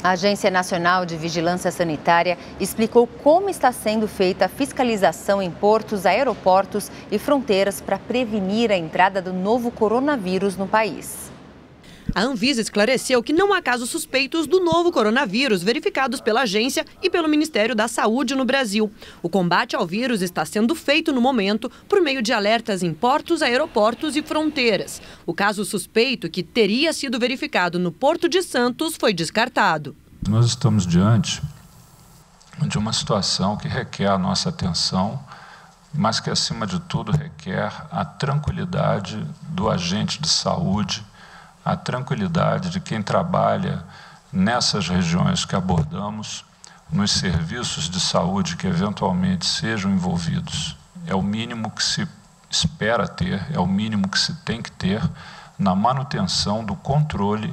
A Agência Nacional de Vigilância Sanitária explicou como está sendo feita a fiscalização em portos, aeroportos e fronteiras para prevenir a entrada do novo coronavírus no país. A Anvisa esclareceu que não há casos suspeitos do novo coronavírus verificados pela agência e pelo Ministério da Saúde no Brasil. O combate ao vírus está sendo feito no momento por meio de alertas em portos, aeroportos e fronteiras. O caso suspeito que teria sido verificado no Porto de Santos foi descartado. Nós estamos diante de uma situação que requer a nossa atenção, mas que, acima de tudo, requer a tranquilidade do agente de saúde, a tranquilidade de quem trabalha nessas regiões que abordamos, nos serviços de saúde que eventualmente sejam envolvidos. É o mínimo que se espera ter, é o mínimo que se tem que ter na manutenção do controle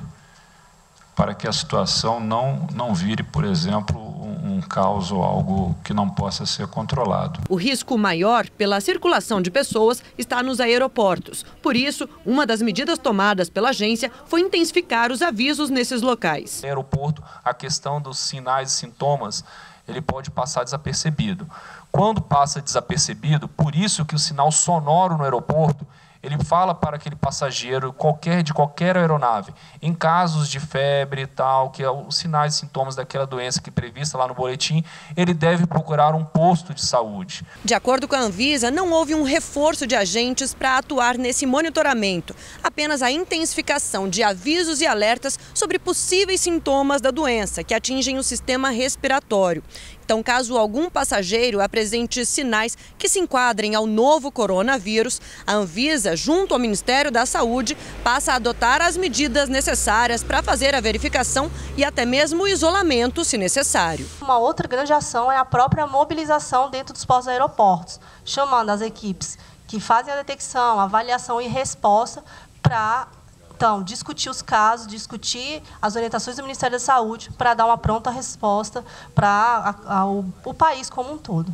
para que a situação não vire, por exemplo, um caos ou algo que não possa ser controlado. O risco maior pela circulação de pessoas está nos aeroportos. Por isso, uma das medidas tomadas pela agência foi intensificar os avisos nesses locais. No aeroporto, a questão dos sinais e sintomas, ele pode passar desapercebido. Quando passa desapercebido, por isso que o sinal sonoro no aeroporto, ele fala para aquele passageiro de qualquer aeronave, em casos de febre e tal, que é os sinais e sintomas daquela doença que é prevista lá no boletim, ele deve procurar um posto de saúde. De acordo com a Anvisa, não houve um reforço de agentes para atuar nesse monitoramento, apenas a intensificação de avisos e alertas sobre possíveis sintomas da doença que atingem o sistema respiratório. Então, caso algum passageiro apresente sinais que se enquadrem ao novo coronavírus, a Anvisa, junto ao Ministério da Saúde, passa a adotar as medidas necessárias para fazer a verificação e até mesmo o isolamento, se necessário. Uma outra grande ação é a própria mobilização dentro dos pós-aeroportos, chamando as equipes que fazem a detecção, avaliação e resposta para... Então, discutir os casos, discutir as orientações do Ministério da Saúde para dar uma pronta resposta para o país como um todo.